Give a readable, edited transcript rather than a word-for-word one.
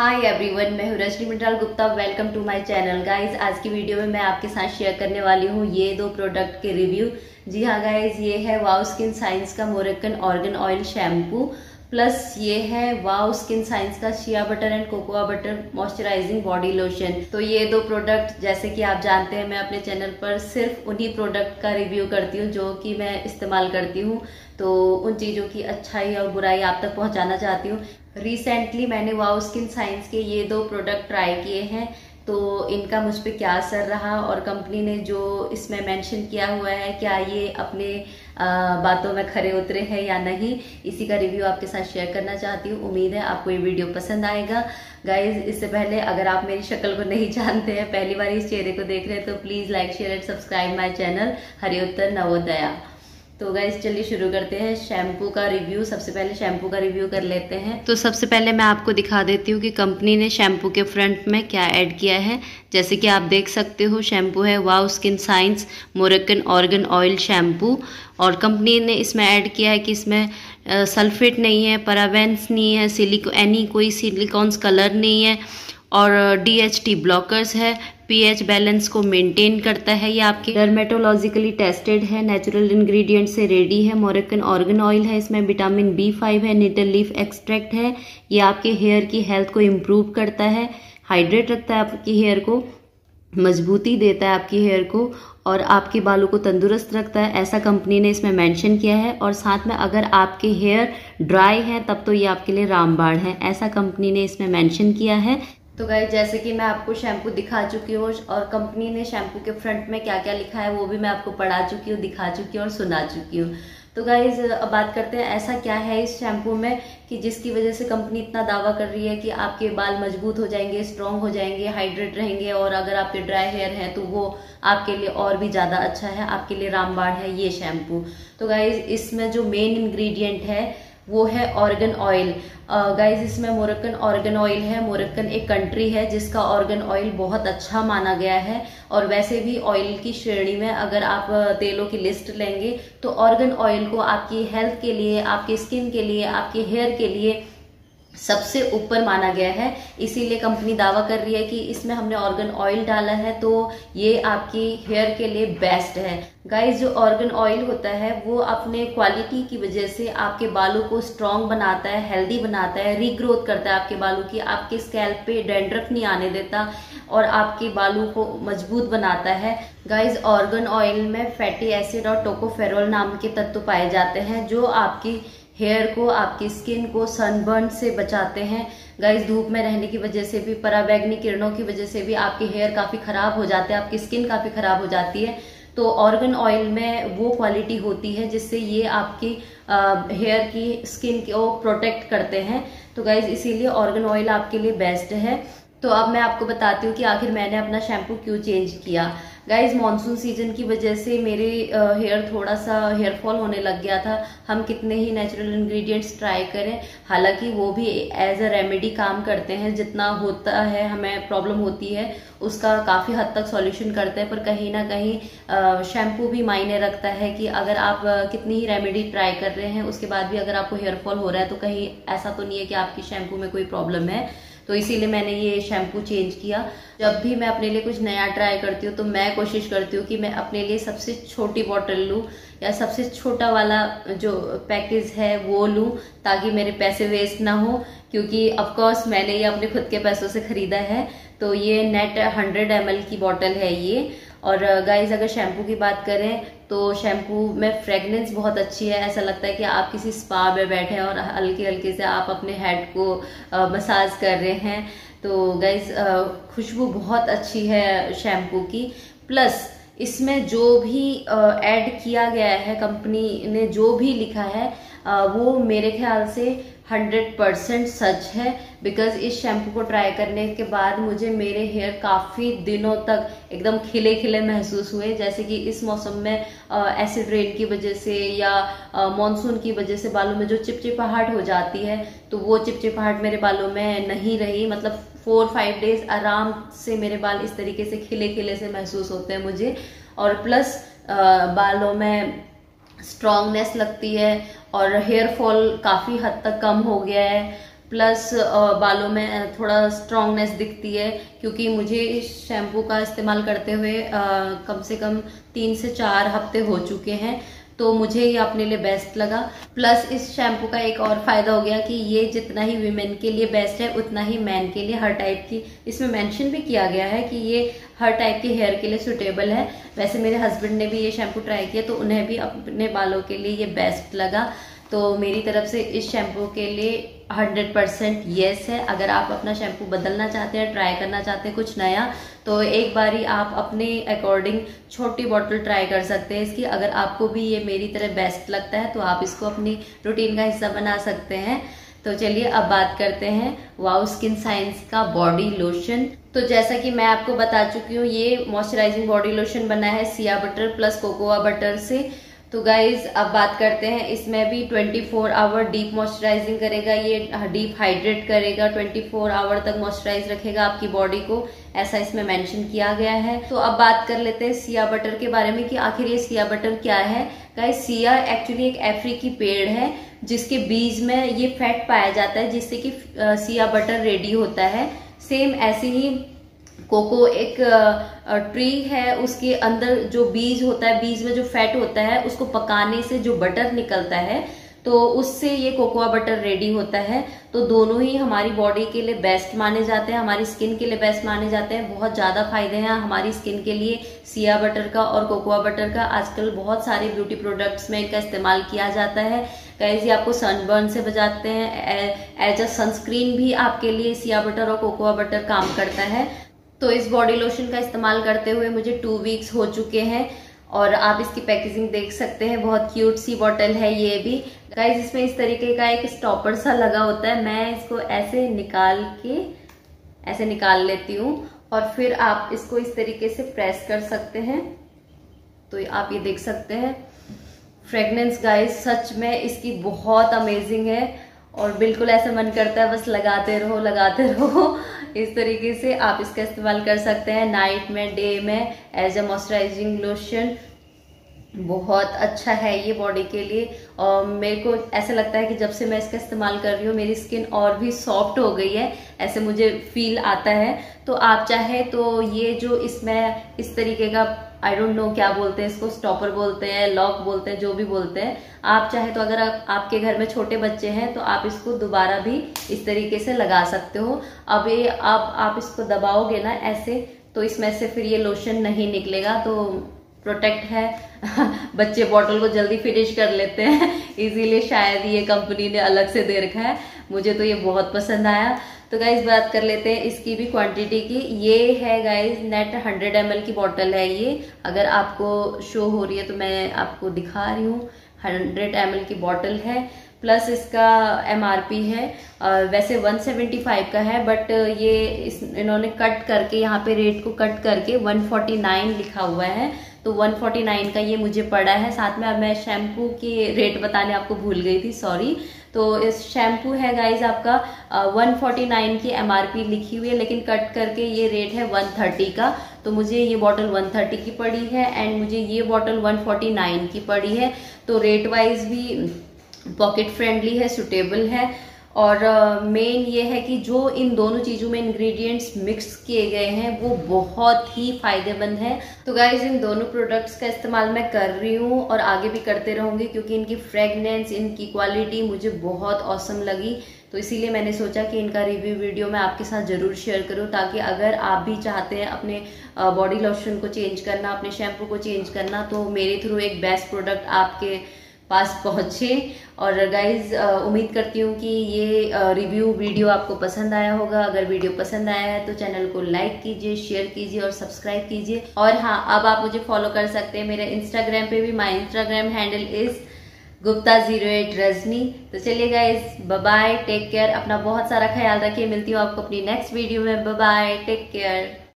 हाय everyone, मैं हूँ Rajni Mintal Gupta. Welcome to my channel guys. आज की वीडियो में मैं आपके साथ शेयर करने वाली हूँ ये दो प्रोडक्ट के रिव्यू। जी हाँ गाइस, ये है वाओ स्किन साइंस का Moroccan argan oil shampoo, plus ये है वाओ स्किन साइंस का shea butter and cocoa butter moisturising body lotion. तो ये दो प्रोडक्ट, जैसे कि आप जानते हैं, मैं अपने चैनल पर सिर्फ उन्हीं प्रोडक्ट का रिव्यू करती हूँ जो कि मैं इस्तेमाल करती हूँ, तो उन चीज़ों की अच्छाई और बुराई आप तक पहुँचाना चाहती हूँ। रिसेंटली मैंने वाओ स्किन साइंस के ये दो प्रोडक्ट ट्राई किए हैं, तो इनका मुझ पर क्या असर रहा और कंपनी ने जो इसमें मेंशन किया हुआ है क्या ये अपने बातों में खरे उतरे हैं या नहीं, इसी का रिव्यू आपके साथ शेयर करना चाहती हूँ। उम्मीद है आपको ये वीडियो पसंद आएगा। गाइज, इससे पहले अगर आप मेरी शक्ल को नहीं जानते हैं, पहली बार इस चेहरे को देख रहे हैं, तो please like share and subscribe my channel Hari Uttar Navodaya. तो गाइस चलिए शुरू करते हैं शैम्पू का रिव्यू। सबसे पहले शैम्पू का रिव्यू कर लेते हैं। तो सबसे पहले मैं आपको दिखा देती हूँ कि कंपनी ने शैम्पू के फ्रंट में क्या ऐड किया है। जैसे कि आप देख सकते हो, शैम्पू है wow skin science Moroccan argan oil shampoo, और कंपनी ने इसमें ऐड किया है कि इसमें सल्फेट नहीं है, पैराबेन्स नहीं है, कोई सिलिकॉन्स कलर नहीं है, और DHT ब्लॉकर्स है। pH बैलेंस को मेंटेन करता है। ये आपके डर्मेटोलॉजिकली टेस्टेड है, नेचुरल इंग्रेडिएंट से रेडी है। मोरक्कन आर्गन ऑयल है, इसमें विटामिन B5 है, नीडल लीफ एक्सट्रैक्ट है। ये आपके हेयर की हेल्थ को इम्प्रूव करता है, हाइड्रेट रखता है, आपकी हेयर को मजबूती देता है, आपकी हेयर को, और आपके बालों को तंदुरुस्त रखता है, ऐसा कंपनी ने इसमें मेंशन किया है। और साथ में अगर आपके हेयर ड्राई हैं तब तो ये आपके लिए रामबाण है, ऐसा कंपनी ने इसमें मेंशन किया है। तो गाइस, जैसे कि मैं आपको शैम्पू दिखा चुकी हूँ और कंपनी ने शैम्पू के फ्रंट में क्या क्या लिखा है वो भी मैं आपको पढ़ा चुकी हूँ, दिखा चुकी हूँ और सुना चुकी हूँ। तो गाइस, अब बात करते हैं ऐसा क्या है इस शैम्पू में कि जिसकी वजह से कंपनी इतना दावा कर रही है कि आपके बाल मजबूत हो जाएंगे, स्ट्रॉन्ग हो जाएंगे, हाइड्रेट रहेंगे, और अगर आपके ड्राई हेयर हैं तो वो आपके लिए और भी ज़्यादा अच्छा है, आपके लिए रामबाण है ये शैम्पू। तो गाइस, इसमें जो मेन इन्ग्रीडियंट है वो है आर्गन ऑयल। गाइज, इसमें मोरक्कन आर्गन ऑयल है। मोरक्कन एक कंट्री है जिसका आर्गन ऑयल बहुत अच्छा माना गया है, और वैसे भी ऑयल की श्रेणी में अगर आप तेलों की लिस्ट लेंगे तो आर्गन ऑयल को आपकी हेल्थ के लिए, आपकी स्किन के लिए, आपके हेयर के लिए सबसे ऊपर माना गया है। इसीलिए कंपनी दावा कर रही है कि इसमें हमने आर्गन ऑयल डाला है तो ये आपकी हेयर के लिए बेस्ट है। गाइस, जो आर्गन ऑयल होता है वो अपने क्वालिटी की वजह से आपके बालों को स्ट्रॉन्ग बनाता है, हेल्दी बनाता है, रीग्रोथ करता है आपके बालों की, आपके स्कैल्प पे डैंड्रफ नहीं आने देता और आपके बालों को मजबूत बनाता है। गाइस, आर्गन ऑयल में फैटी एसिड और टोकोफेरोल नाम के तत्व पाए जाते हैं जो आपकी हेयर को, आपकी स्किन को सनबर्न से बचाते हैं। गाइस, धूप में रहने की वजह से भी, पराबैंगनी किरणों की वजह से भी आपके हेयर काफ़ी ख़राब हो जाते हैं, आपकी स्किन काफ़ी ख़राब हो जाती है। तो आर्गन ऑयल में वो क्वालिटी होती है जिससे ये आपकी हेयर की, स्किन को प्रोटेक्ट करते हैं। तो गाइस, इसीलिए आर्गन ऑयल आपके लिए बेस्ट है। तो अब मैं आपको बताती हूँ कि आखिर मैंने अपना शैम्पू क्यों चेंज किया। गाइज, मॉनसून सीजन की वजह से मेरे हेयर थोड़ा सा हेयरफॉल होने लग गया था। हम कितने ही नेचुरल इंग्रेडिएंट्स ट्राई करें, हालांकि वो भी एज अ रेमेडी काम करते हैं, जितना होता है हमें प्रॉब्लम होती है उसका काफ़ी हद तक सॉल्यूशन करते हैं, पर कहीं ना कहीं शैम्पू भी मायने रखता है कि अगर आप कितनी ही रेमेडी ट्राई कर रहे हैं उसके बाद भी अगर आपको हेयरफॉल हो रहा है तो कहीं ऐसा तो नहीं है कि आपकी शैम्पू में कोई प्रॉब्लम है। तो इसीलिए मैंने ये शैम्पू चेंज किया। जब भी मैं अपने लिए कुछ नया ट्राई करती हूँ तो मैं कोशिश करती हूँ कि मैं अपने लिए सबसे छोटी बॉटल लूँ या सबसे छोटा वाला जो पैकेज है वो लूँ, ताकि मेरे पैसे वेस्ट ना हो, क्योंकि ऑफकोर्स मैंने ये अपने खुद के पैसों से ख़रीदा है। तो ये नेट 100 ml की बॉटल है ये। और गाइज, अगर शैम्पू की बात करें तो शैम्पू में फ्रेगनेंस बहुत अच्छी है, ऐसा लगता है कि आप किसी स्पा में बैठे हैं और हल्के हल्के से आप अपने हेड को मसाज कर रहे हैं। तो गाइज, खुशबू बहुत अच्छी है शैम्पू की। प्लस इसमें जो भी ऐड किया गया है, कंपनी ने जो भी लिखा है वो मेरे ख्याल से 100% सच है, बिकॉज इस शैम्पू को ट्राई करने के बाद मुझे मेरे हेयर काफ़ी दिनों तक एकदम खिले खिले महसूस हुए। जैसे कि इस मौसम में एसिड रेन की वजह से या मॉनसून की वजह से बालों में जो चिपचिपाहट हो जाती है, तो वो चिपचिपाहट मेरे बालों में नहीं रही। मतलब 4-5 डेज आराम से मेरे बाल इस तरीके से खिले खिले से महसूस होते हैं मुझे, और प्लस बालों में स्ट्रॉन्गनेस लगती है और हेयर फॉल काफ़ी हद तक कम हो गया है। प्लस बालों में थोड़ा स्ट्रॉन्गनेस दिखती है, क्योंकि मुझे इस शैम्पू का इस्तेमाल करते हुए कम से कम 3 से 4 हफ्ते हो चुके हैं, तो मुझे ये अपने लिए बेस्ट लगा। प्लस इस शैम्पू का एक और फ़ायदा हो गया कि ये जितना ही वीमेन के लिए बेस्ट है उतना ही मैन के लिए, हर टाइप की इसमें मेंशन भी किया गया है कि ये हर टाइप के हेयर के लिए सूटेबल है। वैसे मेरे हस्बैंड ने भी ये शैम्पू ट्राई किया तो उन्हें भी अपने बालों के लिए ये बेस्ट लगा। तो मेरी तरफ से इस शैम्पू के लिए 100% येस है। अगर आप अपना शैम्पू बदलना चाहते हैं, ट्राई करना चाहते हैं कुछ नया, तो एक बारी आप अपने अकॉर्डिंग छोटी बॉटल ट्राई कर सकते हैं इसकी। अगर आपको भी ये मेरी तरह बेस्ट लगता है तो आप इसको अपनी रूटीन का हिस्सा बना सकते हैं। तो चलिए अब बात करते हैं वाओ स्किन साइंस का बॉडी लोशन। तो जैसा कि मैं आपको बता चुकी हूँ, ये मॉइस्चराइजिंग बॉडी लोशन बना है shea butter plus cocoa butter से। तो गाइज अब बात करते हैं, इसमें भी 24 आवर डीप मॉइस्चराइजिंग करेगा, ये डीप हाइड्रेट करेगा, 24 आवर तक मॉइस्चराइज रखेगा आपकी बॉडी को, ऐसा इसमें मेंशन किया गया है। तो अब बात कर लेते हैं शिया बटर के बारे में कि आखिर ये शिया बटर क्या है। गाइज शिया एक्चुअली एक अफ्रीकी पेड़ है जिसके बीज में ये फैट पाया जाता है जिससे कि शिया बटर रेडी होता है। सेम ऐसे ही कोको एक ट्री है, उसके अंदर जो बीज होता है, बीज में जो फैट होता है उसको पकाने से जो बटर निकलता है तो उससे ये कोकोआ बटर रेडी होता है। तो दोनों ही हमारी बॉडी के लिए बेस्ट माने जाते हैं, हमारी स्किन के लिए बेस्ट माने जाते हैं। बहुत ज़्यादा फायदे हैं हमारी स्किन के लिए शिया बटर का और कोकोआ बटर का। आजकल बहुत सारे ब्यूटी प्रोडक्ट्स में इनका इस्तेमाल किया जाता है। गाइस ये आपको सनबर्न से बचाते हैं, एज अ सनस्क्रीन भी आपके लिए शिया बटर और कोकोआ बटर काम करता है। तो इस बॉडी लोशन का इस्तेमाल करते हुए मुझे 2 वीक्स हो चुके हैं और आप इसकी पैकेजिंग देख सकते हैं, बहुत क्यूट सी बॉटल है ये भी। गाइस इसमें इस तरीके का एक स्टॉपर सा लगा होता है, मैं इसको ऐसे निकाल लेती हूँ और फिर आप इसको इस तरीके से प्रेस कर सकते हैं। तो आप ये देख सकते हैं फ्रेगनेंस, गाइस सच में इसकी बहुत अमेजिंग है और बिल्कुल ऐसा मन करता है बस लगाते रहो। इस तरीके से आप इसका इस्तेमाल कर सकते हैं नाइट में, डे में, एज ए मॉइस्चराइजिंग लोशन। बहुत अच्छा है ये बॉडी के लिए और मेरे को ऐसा लगता है कि जब से मैं इसका इस्तेमाल कर रही हूँ मेरी स्किन और भी सॉफ्ट हो गई है, ऐसे मुझे फील आता है। तो आप चाहे तो ये जो इसमें इस तरीके का, आई डोंट नो क्या बोलते हैं इसको, स्टॉपर बोलते हैं, लॉक बोलते हैं, जो भी बोलते हैं, आप चाहे तो अगर आपके घर में छोटे बच्चे हैं तो आप इसको दोबारा भी इस तरीके से लगा सकते हो। अब ये आप इसको दबाओगे ना ऐसे, तो इसमें से फिर ये लोशन नहीं निकलेगा, तो प्रोटेक्ट है। बच्चे बॉटल को जल्दी फिनिश कर लेते हैं, इसीलिए शायद ये कंपनी ने अलग से दे रखा है। मुझे तो ये बहुत पसंद आया। तो गाइज बात कर लेते हैं इसकी भी क्वांटिटी की। ये है गाइज नेट 100 ml की बॉटल है ये, अगर आपको शो हो रही है तो मैं आपको दिखा रही हूँ, 100 ml की बॉटल है। प्लस इसका MRP है वैसे 175 का है, बट ये इन्होंने कट करके यहाँ पे रेट को कट करके 149 लिखा हुआ है, तो 149 का ये मुझे पड़ा है। साथ में अब मैं शैम्पू के रेट बताने आपको भूल गई थी, सॉरी। तो इस शैम्पू है गाइज आपका 149 की MRP लिखी हुई है, लेकिन कट करके ये रेट है 130 का। तो मुझे ये बॉटल 130 की पड़ी है एंड मुझे ये बॉटल 149 की पड़ी है। तो रेट वाइज भी पॉकेट फ्रेंडली है, सूटेबल है। और मेन ये है कि जो इन दोनों चीज़ों में इंग्रेडिएंट्स मिक्स किए गए हैं वो बहुत ही फ़ायदेमंद हैं। तो गाइज इन दोनों प्रोडक्ट्स का इस्तेमाल मैं कर रही हूँ और आगे भी करते रहूँगी, क्योंकि इनकी फ्रेगनेंस, इनकी क्वालिटी मुझे बहुत औसम लगी। तो इसीलिए मैंने सोचा कि इनका रिव्यू वीडियो मैं आपके साथ ज़रूर शेयर करूं, ताकि अगर आप भी चाहते हैं अपने बॉडी लोशन को चेंज करना, अपने शैम्पू को चेंज करना, तो मेरे थ्रू एक बेस्ट प्रोडक्ट आपके पास पहुँचे। और गाइज उम्मीद करती हूँ कि ये रिव्यू वीडियो आपको पसंद आया होगा। अगर वीडियो पसंद आया है तो चैनल को लाइक कीजिए, शेयर कीजिए और सब्सक्राइब कीजिए। और हाँ, अब आप मुझे फॉलो कर सकते हैं मेरे इंस्टाग्राम पे भी, my Instagram handle is gupta08 Rajni. तो चलिए गाइज, बाय, टेक केयर, अपना बहुत सारा ख्याल रखिए। मिलती हूँ आपको अपनी नेक्स्ट वीडियो में। Bye, take care.